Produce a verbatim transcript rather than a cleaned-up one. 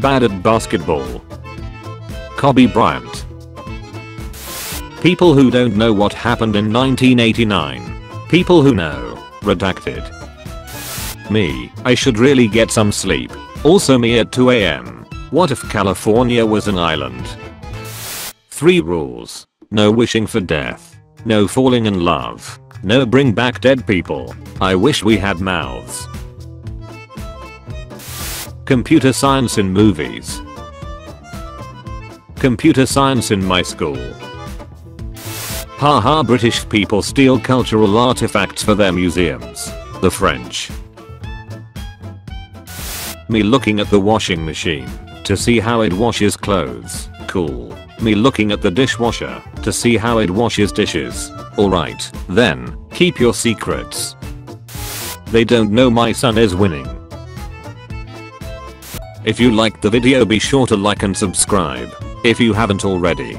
Bad at basketball. Kobe Bryant. People who don't know what happened in nineteen eighty-nine. People who know. Redacted. Me, I should really get some sleep. Also me at two A M. What if California was an island? Three rules. No wishing for death. No falling in love. No bring back dead people. I wish we had mouths. Computer science in movies. Computer science in my school. Haha, British people steal cultural artifacts for their museums. The French. Me looking at the washing machine to see how it washes clothes. Cool. Me looking at the dishwasher to see how it washes dishes. Alright, then, keep your secrets. They don't know my son is winning. If you liked the video, be sure to like and subscribe if you haven't already.